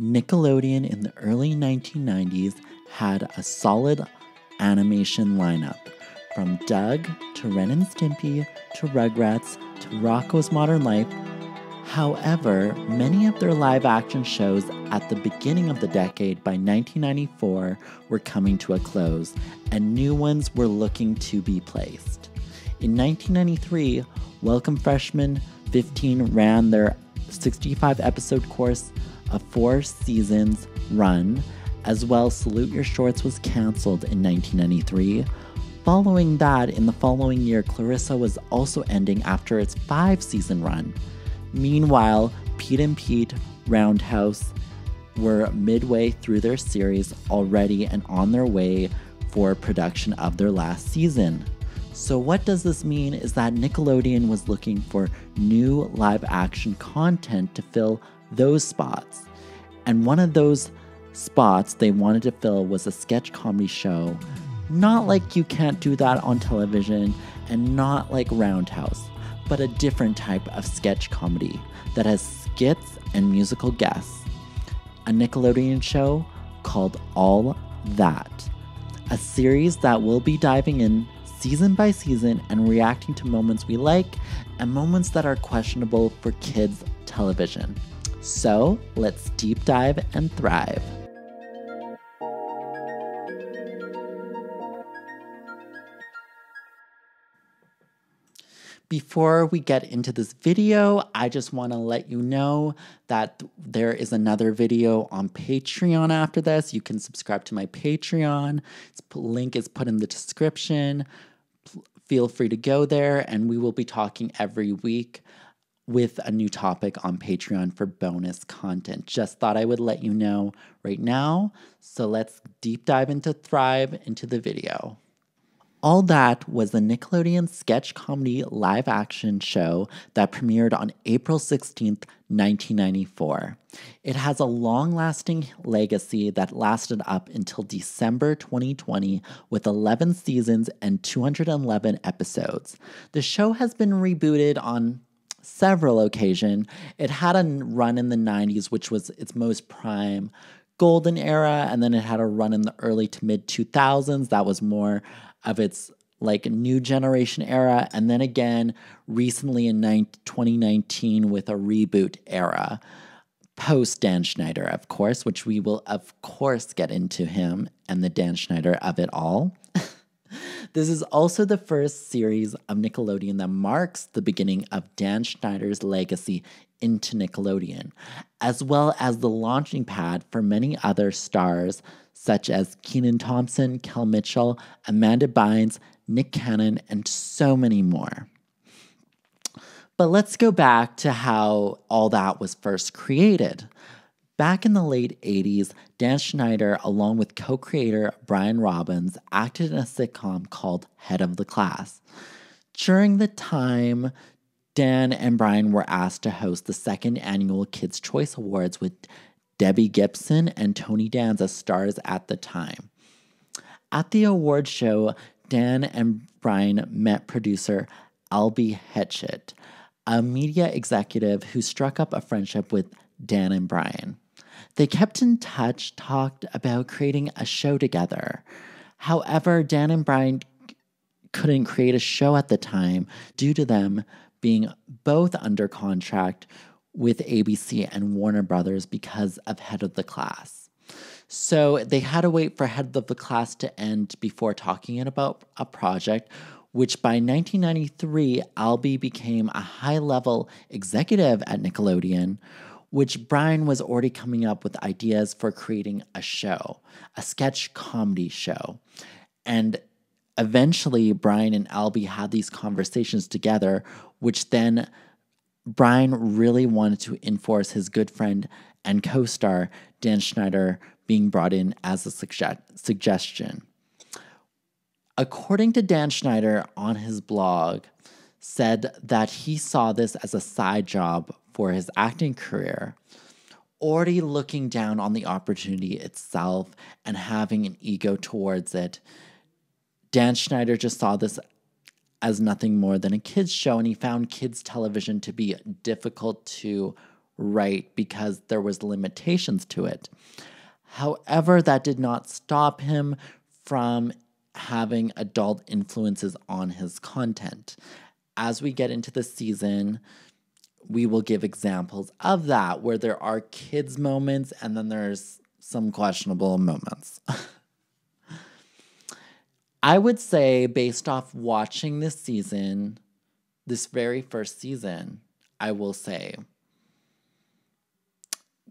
Nickelodeon in the early 1990s had a solid animation lineup, from Doug to Ren and Stimpy to Rugrats to Rocko's Modern Life. However, many of their live-action shows at the beginning of the decade by 1994 were coming to a close, and new ones were looking to be placed. In 1993, Welcome Freshman 15 ran their 65-episode course of 4 seasons run. As well, Salute Your Shorts was canceled in 1993. Following that, in the following year, Clarissa was also ending after its 5-season run. Meanwhile, Pete and Pete, Roundhouse were midway through their series already and on their way for production of their last season. So what does this mean is that Nickelodeon was looking for new live action content to fill those spots. And one of those spots they wanted to fill was a sketch comedy show. Not like You Can't Do That on Television and not like Roundhouse, but a different type of sketch comedy that has skits and musical guests. A Nickelodeon show called All That, a series that will be diving in season by season and reacting to moments we like and moments that are questionable for kids' television. So let's deep dive and thrive. Before we get into this video, I just want to let you know that there is another video on Patreon after this. You can subscribe to my Patreon. Its link is put in the description. Feel free to go there, and we will be talking every week with a new topic on Patreon for bonus content. Just thought I would let you know right now. So let's deep dive into Thrive into the video. All That was a Nickelodeon sketch comedy live-action show that premiered on April 16th, 1994. It has a long-lasting legacy that lasted up until December 2020 with 11 seasons and 211 episodes. The show has been rebooted on several occasions. It had a run in the 90s, which was its most prime golden era, and then it had a run in the early to mid-2000s. That was more of its like new generation era, and then again recently in 2019 with a reboot era post Dan Schneider, of course, which we will of course get into him and the Dan Schneider of it all. This is also the first series of Nickelodeon that marks the beginning of Dan Schneider's legacy into Nickelodeon, as well as the launching pad for many other stars such as Kenan Thompson, Kel Mitchell, Amanda Bynes, Nick Cannon, and so many more. But let's go back to how All That was first created. Back in the late 80s, Dan Schneider, along with co-creator Brian Robbins, acted in a sitcom called Head of the Class. During the time, Dan and Brian were asked to host the second annual Kids' Choice Awards with Debbie Gibson and Tony Danza stars at the time. At the award show, Dan and Brian met producer Albie Hetchett, a media executive who struck up a friendship with Dan and Brian. They kept in touch, talked about creating a show together. However, Dan and Brian couldn't create a show at the time due to them being both under contract with ABC and Warner Brothers because of Head of the Class. So they had to wait for Head of the Class to end before talking about a project, which by 1993, Albie became a high-level executive at Nickelodeon, which Brian was already coming up with ideas for creating a show, a sketch comedy show. And eventually, Brian and Albie had these conversations together, which then Brian really wanted to enforce his good friend and co-star Dan Schneider being brought in as a suggestion. According to Dan Schneider on his blog, said that he saw this as a side job for his acting career, already looking down on the opportunity itself and having an ego towards it. Dan Schneider just saw this as nothing more than a kids show, and he found kids television to be difficult to right because there was limitations to it. However, that did not stop him from having adult influences on his content. As we get into the season, we will give examples of that, where there are kids' moments and then there's some questionable moments. I would say, based off watching this season, this very first season, I will say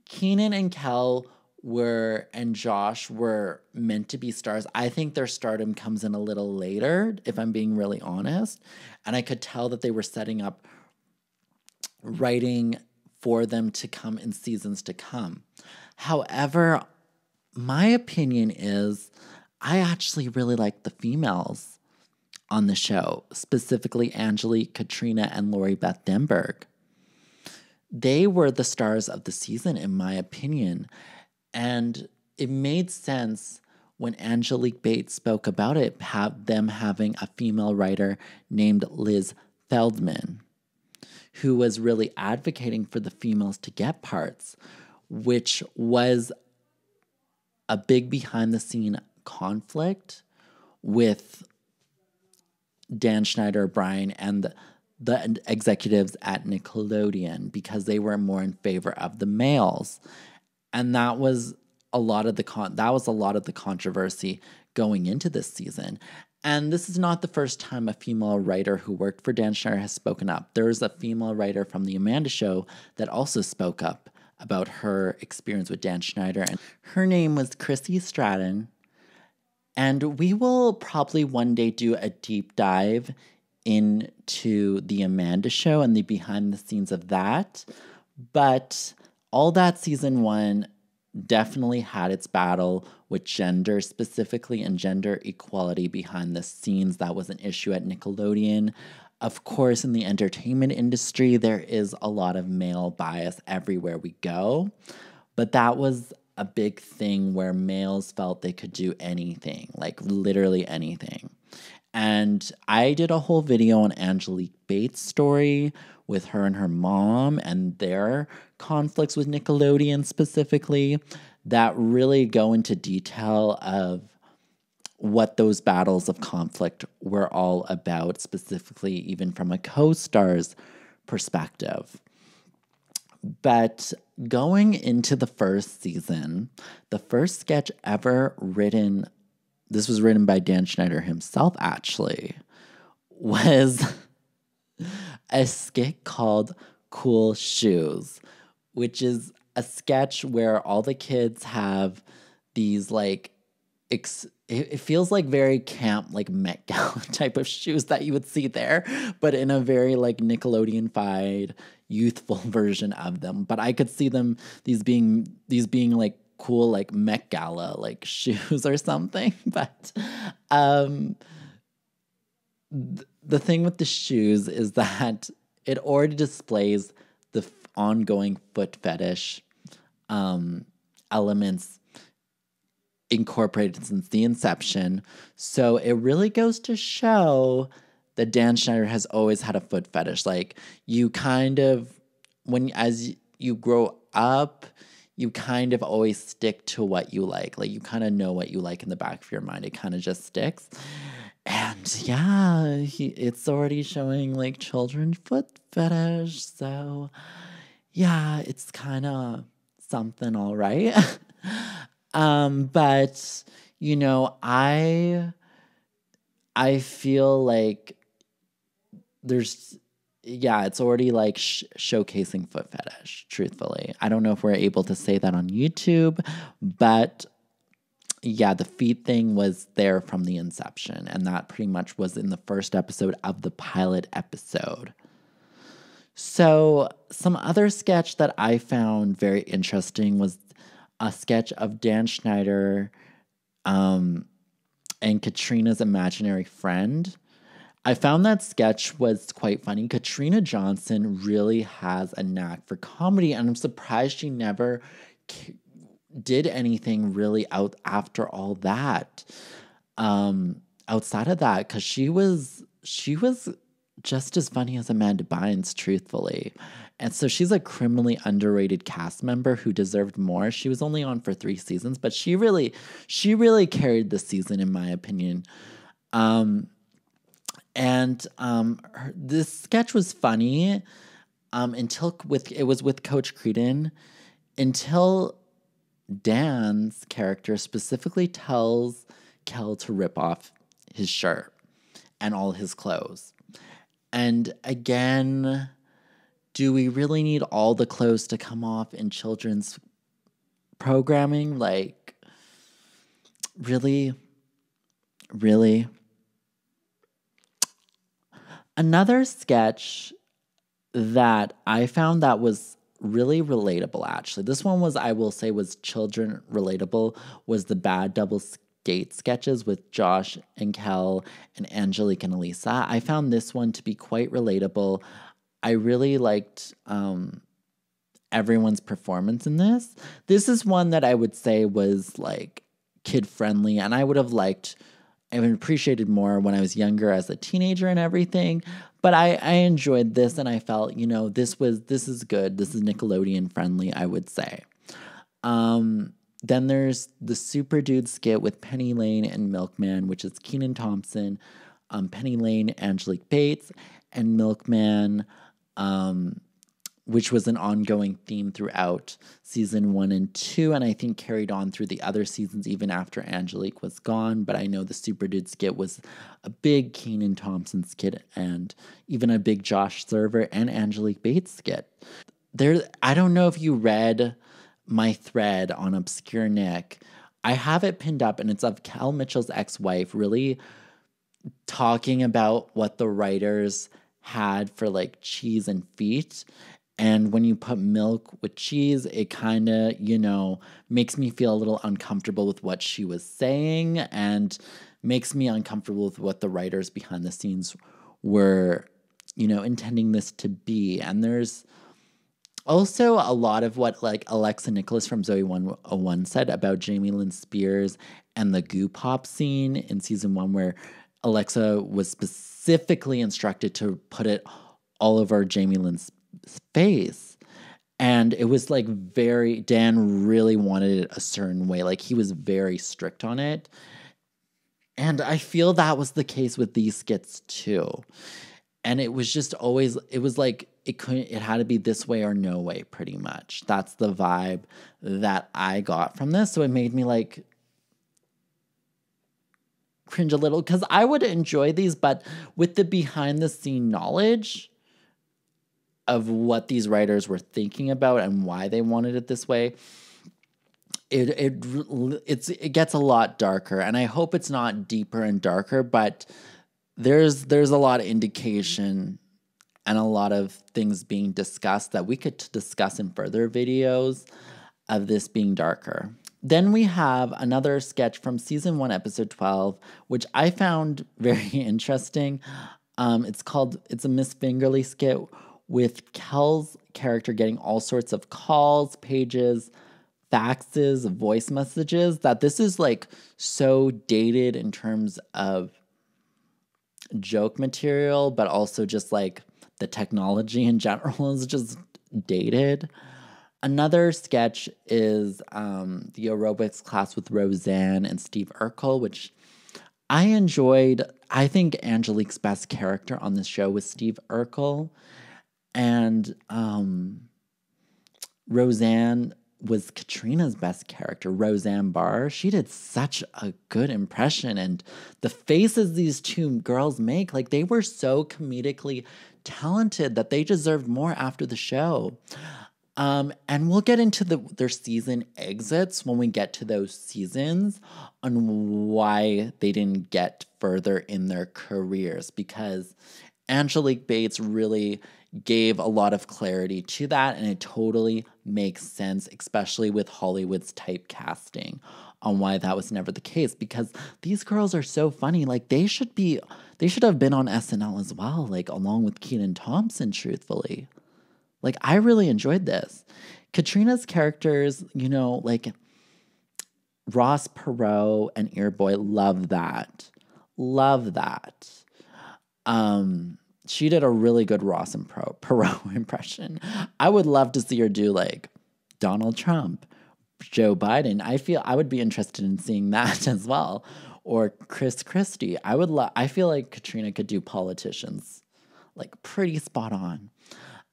Kenan and Kel and Josh were meant to be stars. I think their stardom comes in a little later, if I'm being really honest. And I could tell that they were setting up writing for them to come in seasons to come. However, my opinion is I actually really like the females on the show, specifically Angelique, Katrina, and Lori Beth Denberg. They were the stars of the season, in my opinion. And it made sense when Angelique Bates spoke about it, them having a female writer named Liz Feldman, who was really advocating for the females to get parts, which was a big behind-the-scene conflict with Dan Schneider, Brian, and the executives at Nickelodeon, because they were more in favor of the males. And that was a lot of the controversy going into this season. And this is not the first time a female writer who worked for Dan Schneider has spoken up. There's a female writer from The Amanda Show that also spoke up about her experience with Dan Schneider. And her name was Chrissy Stratton. And we will probably one day do a deep dive into The Amanda Show and the behind the scenes of that. But All That season one definitely had its battle with gender, specifically, and gender equality behind the scenes. That was an issue at Nickelodeon. Of course, in the entertainment industry, there is a lot of male bias everywhere we go. But that was a big thing where males felt they could do anything, like literally anything. And I did a whole video on Angelique Bates' story with her and her mom and their conflicts with Nickelodeon specifically that really go into detail of what those battles of conflict were all about, specifically even from a co-star's perspective. But going into the first season, the first sketch ever written, this was written by Dan Schneider himself actually, was a skit called Cool Shoes, which is a sketch where all the kids have these like, it feels like very camp, like Met Gala type of shoes that you would see there, but in a very like Nickelodeon-fied, youthful version of them. But I could see them, these being like cool, like Met Gala, like shoes or something. But the thing with the shoes is that it already displays the ongoing foot fetish elements incorporated since the inception. So it really goes to show that Dan Schneider has always had a foot fetish. Like you kind of, as you grow up, you kind of always stick to what you like. Like you kind of know what you like in the back of your mind. It kind of just sticks. And yeah, it's already showing like children foot fetish. So yeah, it's kind of something, all right. But you know, I feel like there's, yeah, it's already like showcasing foot fetish, truthfully. I don't know if we're able to say that on YouTube, but yeah, the feet thing was there from the inception, and that pretty much was in the first episode of the pilot episode. So some other sketch that I found very interesting was a sketch of Dan Schneider and Katrina's imaginary friend. I found that sketch was quite funny. Katrina Johnson really has a knack for comedy, and I'm surprised she never did anything really out after All That. Outside of that, because she was just as funny as Amanda Bynes, truthfully. And so she's a criminally underrated cast member who deserved more. She was only on for 3 seasons, but she really carried the season, in my opinion. This sketch was funny until it was with Coach Creedon, until Dan's character specifically tells Kel to rip off his shirt and all his clothes. And again, do we really need all the clothes to come off in children's programming? Like, really? Really? Another sketch that I found that was really relatable, actually. This one was, I will say, was children relatable, was the bad double skate sketches with Josh and Kel and Angelique and Alisa. I found this one to be quite relatable. I really liked everyone's performance in this. This is one that I would say was like kid-friendly, and I would have liked and appreciated more when I was younger as a teenager and everything. But I enjoyed this, and I felt, you know, this is good. This is Nickelodeon friendly, I would say. Then there's the Super Dude skit with Penny Lane and Milkman, which is Kenan Thompson, Penny Lane, Angelique Bates, and Milkman, which was an ongoing theme throughout seasons 1 and 2, and I think carried on through the other seasons even after Angelique was gone. But I know the Super Dude skit was a big Kenan Thompson skit and even a big Josh Server and Angelique Bates skit. I don't know if you read my thread on Obscure Nick. I have it pinned up, and it's of Kel Mitchell's ex-wife really talking about what the writers had for like cheese and feet. And when you put milk with cheese, it kind of, you know, makes me feel a little uncomfortable with what she was saying, and makes me uncomfortable with what the writers behind the scenes were, you know, intending this to be. And there's also a lot of what like Alexa Nicholas from Zoe 101 said about Jamie Lynn Spears and the goo pop scene in season 1, where Alexa was specifically instructed to put it all over Jamie Lynn's face. And it was like Dan really wanted it a certain way. Like, he was very strict on it. And I feel that was the case with these skits too. And it was just always, it was like, it had to be this way or no way, pretty much. That's the vibe that I got from this. So it made me like cringe a little, because I would enjoy these, but with the behind the scene knowledge of what these writers were thinking about and why they wanted it this way, it gets a lot darker. And I hope it's not deeper and darker, but there's a lot of indication and a lot of things being discussed that we could discuss in further videos of this being darker. Then we have another sketch from season 1, episode 12, which I found very interesting. It's a Miss Fingerly skit with Kel's character getting all sorts of calls, pages, faxes, voice messages, that this is like so dated in terms of joke material, but also just like the technology in general is just dated. Another sketch is the aerobics class with Roseanne and Steve Urkel, which I enjoyed. I think Angelique's best character on this show was Steve Urkel. And Roseanne was Katrina's best character, Roseanne Barr. She did such a good impression. And the faces these two girls make, like, they were so comedically talented that they deserved more after the show. And we'll get into their season exits when we get to those seasons, on why they didn't get further in their careers, because Angelique Bates really gave a lot of clarity to that, and it totally makes sense, especially with Hollywood's typecasting, on why that was never the case, because these girls are so funny. Like, they should have been on SNL as well, like along with Kenan Thompson, truthfully. Like, I really enjoyed this. Katrina's characters, you know, like Ross Perot and Earboy, love that. She did a really good Ross and Perot impression. I would love to see her do like Donald Trump, Joe Biden. I feel I would be interested in seeing that as well. Or Chris Christie. I feel like Katrina could do politicians like pretty spot on.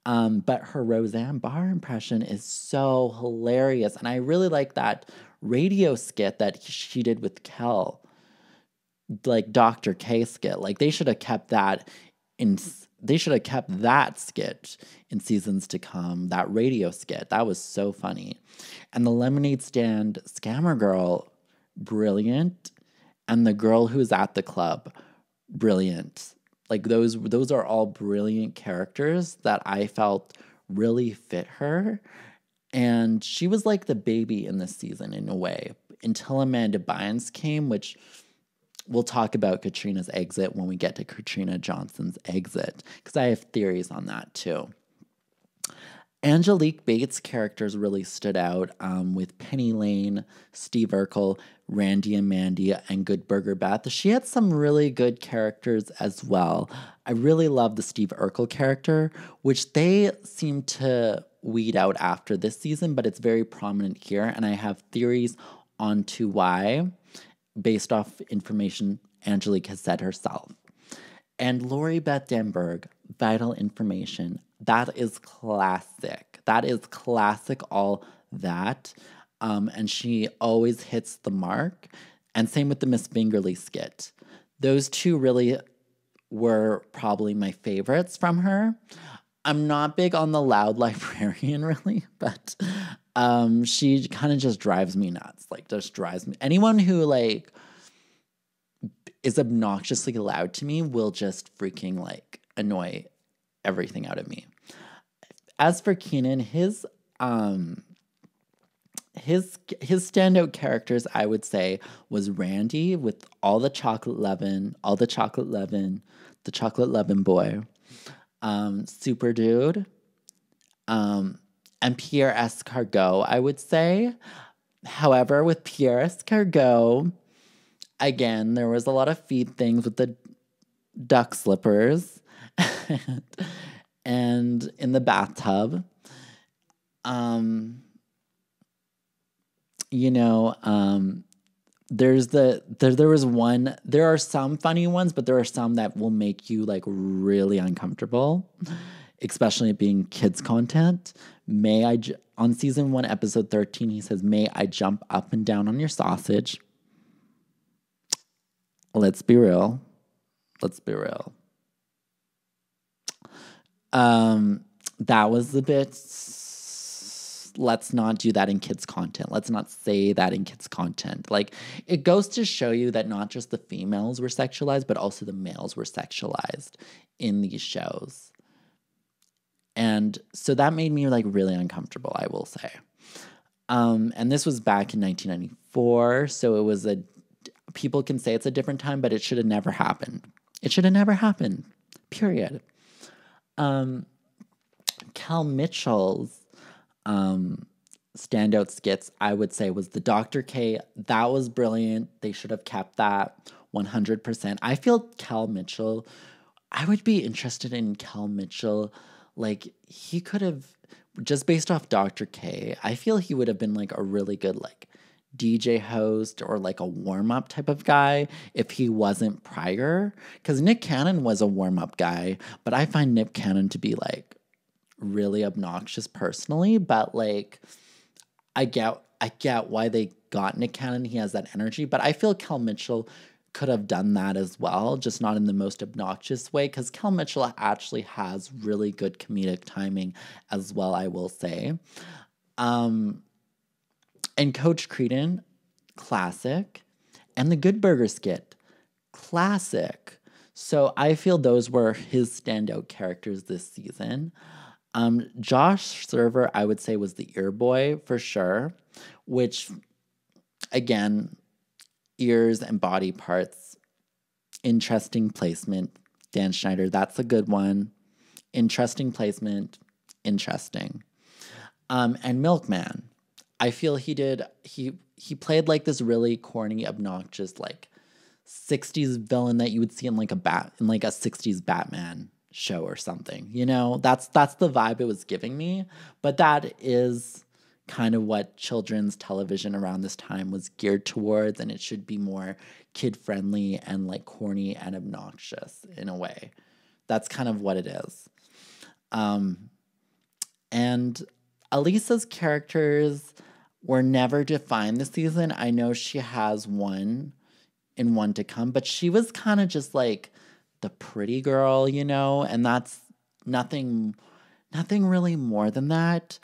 But her Roseanne Barr impression is so hilarious. And I really like that radio skit that she did with Kel, like Dr. K skit. Like they should have kept that in. They should have kept that skit in seasons to come, that radio skit. That was so funny. And the lemonade stand scammer girl, brilliant. And the girl who's at the club, brilliant. Like those are all brilliant characters that I felt really fit her. And she was like the baby in this season in a way until Amanda Bynes came, which we'll talk about Katrina's exit when we get to Katrina Johnson's exit, because I have theories on that too. Angelique Bates' characters really stood out with Penny Lane, Steve Urkel, Randy and Mandy, and Good Burger Beth. She had some really good characters as well. I really love the Steve Urkel character, which they seem to weed out after this season, but it's very prominent here, and I have theories on to why, based off information Angelique has said herself. And Lori Beth Denberg, vital information. That is classic. That is classic All That. And she always hits the mark. And same with the Miss Fingerly skit. Those two really were probably my favorites from her. I'm not big on the loud librarian, really, but she kind of just drives me nuts. Like, just drives me. Anyone who, like, is obnoxiously loud to me will just freaking, like, annoy everything out of me. As for Kenan, his standout characters, I would say, was Randy with the chocolate leaven boy, Super Dude, and Pierre Escargot, I would say. However, with Pierre Escargot, again, there was a lot of feed things with the duck slippers and in the bathtub. There are some funny ones, but there are some that will make you like really uncomfortable, especially being kids content. On season 1, episode 13, he says, "May I jump up and down on your sausage?" Let's be real. Let's be real. That was a bit, let's not do that in kids' content. Let's not say that in kids' content. Like, it goes to show you that not just the females were sexualized, but also the males were sexualized in these shows. And so that made me, like, really uncomfortable, I will say. And this was back in 1994, so it was people can say it's a different time, but it should have never happened. It should have never happened, period. Kel Mitchell's standout skits, I would say, was the Dr. K. That was brilliant. They should have kept that 100%. I feel Kel Mitchell, I would be interested in Kel Mitchell. Like, he could have, just based off Dr. K, I feel he would have been, like, a really good, like, DJ host or like a warm-up type of guy if he wasn't prior, because Nick Cannon was a warm-up guy, but I find Nick Cannon to be like really obnoxious personally, but like I get why they got Nick Cannon. He has that energy, but I feel Kel Mitchell could have done that as well, just not in the most obnoxious way, because Kel Mitchell actually has really good comedic timing as well, I will say. And Coach Creedon, classic. And the Good Burger skit, classic. So I feel those were his standout characters this season. Josh Server, I would say, was the ear boy for sure, which, again, ears and body parts, interesting placement. Dan Schneider, that's a good one. Interesting placement, interesting. And Milkman. I feel he played like this really corny, obnoxious, like 60s villain that you would see in like a 60s Batman show or something. You know, that's the vibe it was giving me. But that is kind of what children's television around this time was geared towards, and it should be more kid-friendly and, like, corny and obnoxious in a way. That's kind of what it is. And Alisa's characters were never defined this season. I know she has one in one to come, but she was kind of just, like, the pretty girl, you know, and that's nothing really more than that.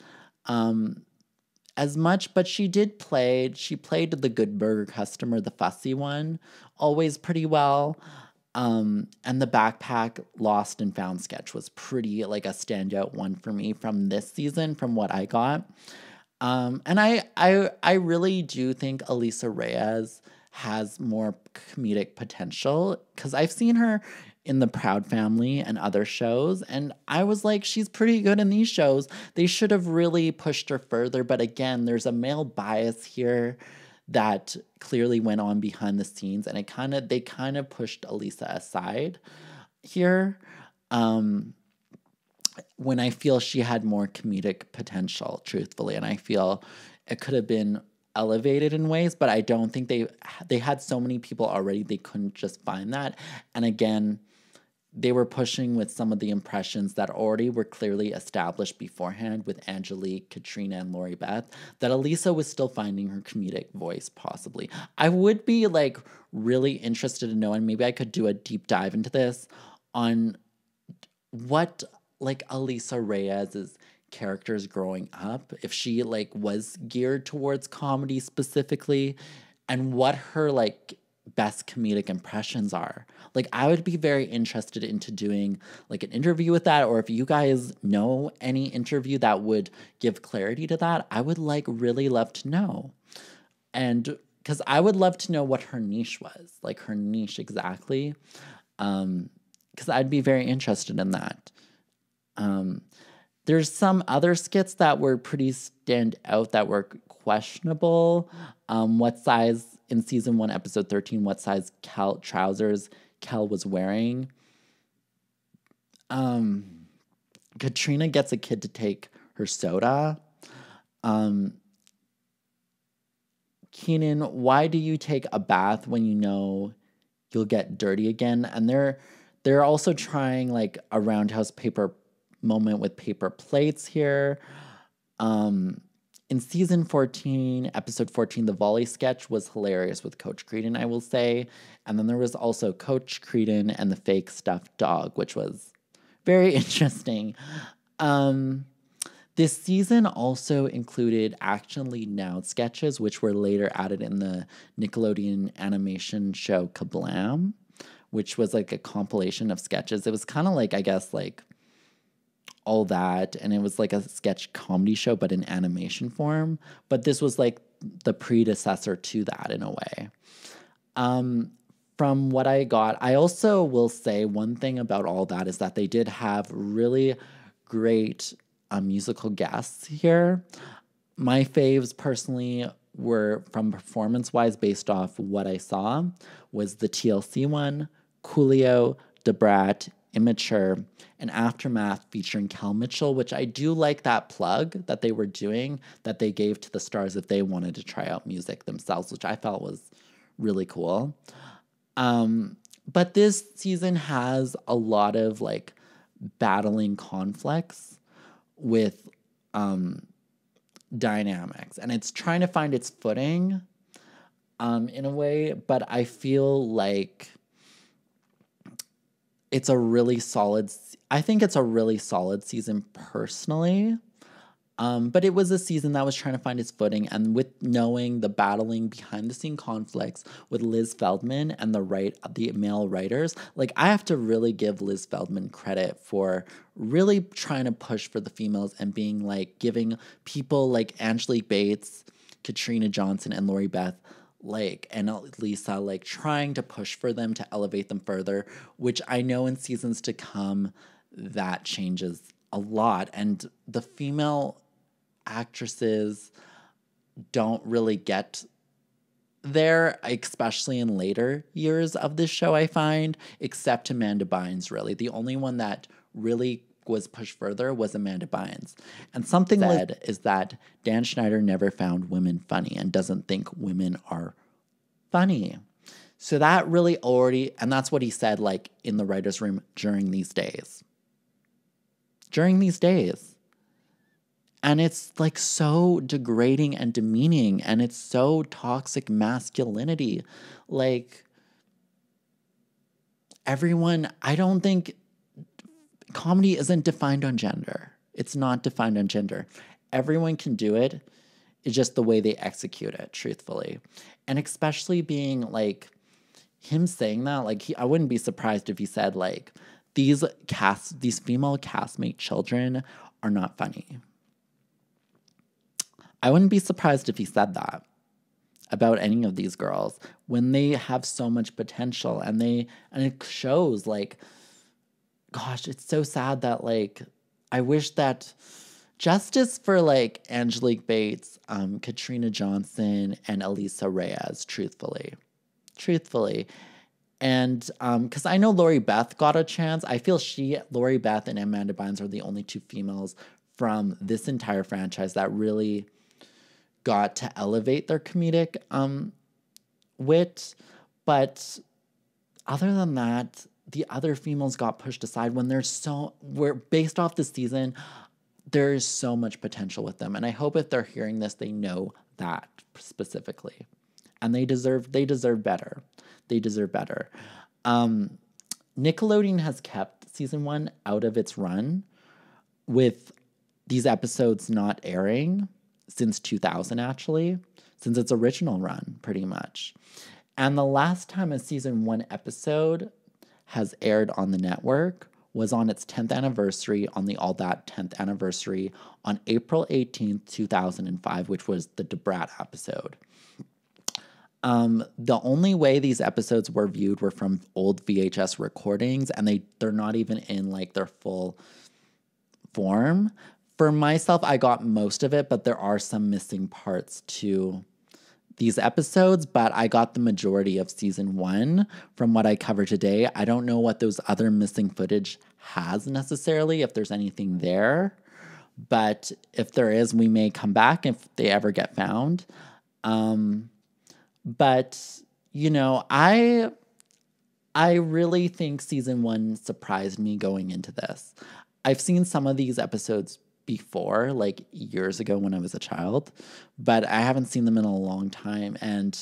As much, but she played the Good Burger customer, the fussy one, always pretty well. And the backpack lost and found sketch was pretty, like, a standout one for me from this season, from what I got. And I really do think Alisa Reyes has more comedic potential, because I've seen her in The Proud Family and other shows, and I was like, she's pretty good in these shows. They should have really pushed her further, but again, there's a male bias here that clearly went on behind the scenes, and they kind of pushed Alisa aside here, when I feel she had more comedic potential, truthfully, and I feel it could have been elevated in ways, but I don't think they had so many people already, they couldn't just find that. And again, they were pushing with some of the impressions that already were clearly established beforehand with Angelique, Katrina, and Lori Beth, that Alisa was still finding her comedic voice, possibly. I would be, like, really interested in knowing, maybe I could do a deep dive into this, on what, like, Alisa Reyes's characters growing up, if she, like, was geared towards comedy specifically, and what her, like, best comedic impressions are. Like, I would be very interested into doing, like, an interview with that, or if you guys know any interview that would give clarity to that, I would, like, really love to know. And because I would love to know what her niche was, like, her niche exactly, because I'd be very interested in that. There's some other skits that were pretty stand out that were questionable. What size, in season 1, episode 13, what size trousers Kel was wearing. Katrina gets a kid to take her soda. Kenan, why do you take a bath when you know you'll get dirty again? And they're also trying, like, a Roundhouse paper moment with paper plates here. In season 14, episode 14, the volley sketch was hilarious with Coach Creedon, I will say. And then there was also Coach Creedon and the fake stuffed dog, which was very interesting. This season also included Action Lead Now sketches, which were later added in the Nickelodeon animation show Kablam, which was, like, a compilation of sketches. It was kind of like, I guess, like, All That, and it was, like, a sketch comedy show but in animation form, but this was, like, the predecessor to that in a way. From what I got, I also will say one thing about All That is that they did have really great musical guests here. My faves personally were, from performance wise based off what I saw, was the TLC one, Coolio, Debrat, Immature, and Aftermath featuring Kel Mitchell, which I do like that plug that they were doing, that they gave to the stars if they wanted to try out music themselves, which I felt was really cool. But this season has a lot of, like, battling conflicts with dynamics, and it's trying to find its footing in a way, but I feel like it's a really solid, I think it's a really solid season personally. But it was a season that was trying to find its footing, and with knowing the battling behind the scene conflicts with Liz Feldman and the male writers, like, I have to really give Liz Feldman credit for really trying to push for the females and being, like, giving people like Angelique Bates, Katrina Johnson, and Lori Beth, like, and Alisa, like, trying to push for them to elevate them further, which I know in seasons to come that changes a lot, and the female actresses don't really get there, especially in later years of this show, I find, except Amanda Bynes, really. The only one that really was pushed further was Amanda Bynes. And something said is that Dan Schneider never found women funny and doesn't think women are funny. So that really already, and that's what he said, like, in the writer's room during these days. During these days. And it's, like, so degrading and demeaning, and it's so toxic masculinity. Like, everyone, I don't think, comedy isn't defined on gender. It's not defined on gender. Everyone can do it. It's just the way they execute it, truthfully. And especially being, like, him saying that, like, I wouldn't be surprised if he said, like, these female castmate children are not funny. I wouldn't be surprised if he said that about any of these girls when they have so much potential, and it shows, like, gosh, it's so sad that, like, I wish that justice for, like, Angelique Bates, Katrina Johnson, and Alisa Reyes, truthfully. And because I know Lori Beth got a chance. I feel Lori Beth and Amanda Bynes are the only two females from this entire franchise that really got to elevate their comedic wit. But other than that, the other females got pushed aside when there's based off this season, there is so much potential with them. And I hope if they're hearing this, they know that specifically. And they deserve better. They deserve better. Nickelodeon has kept season one out of its run with these episodes not airing since 2000, actually, since its original run, pretty much. And the last time a season one episode has aired on the network was on its 10th anniversary, on the All That 10th anniversary, on April 18th, 2005, which was the Debrat episode. The only way these episodes were viewed were from old VHS recordings, and they're not even in, like, their full form. For myself, I got most of it, but there are some missing parts to these episodes, but I got the majority of season one from what I cover today. I don't know what those other missing footage has necessarily, if there's anything there, but if there is, we may come back if they ever get found. But, you know, I really think season one surprised me going into this. I've seen some of these episodes before, like, years ago when I was a child, but I haven't seen them in a long time. And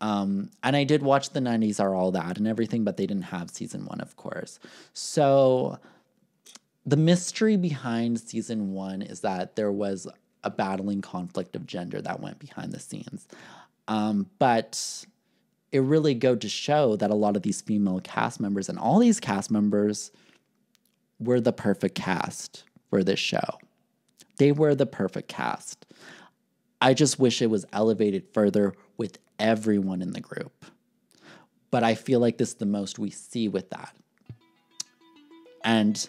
I did watch the 90s Are All That and everything, but they didn't have season one, of course. So the mystery behind season one is that there was a battling conflict of gender that went behind the scenes. But it really goes to show that a lot of these female cast members and all these cast members were the perfect cast for this show. They were the perfect cast. I just wish it was elevated further with everyone in the group. But I feel like this is the most we see with that. And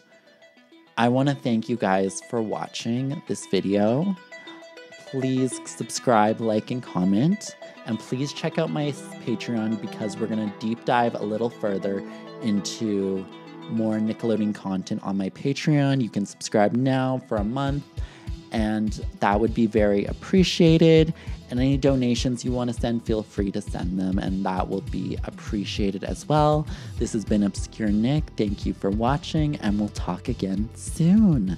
I want to thank you guys for watching this video. Please subscribe, like, and comment. And please check out my Patreon, because we're going to deep dive a little further into more Nickelodeon content on my Patreon. You can subscribe now for a month, and that would be very appreciated. And any donations you want to send, feel free to send them, and that will be appreciated as well. This has been Obscure Nick. Thank you for watching, and we'll talk again soon.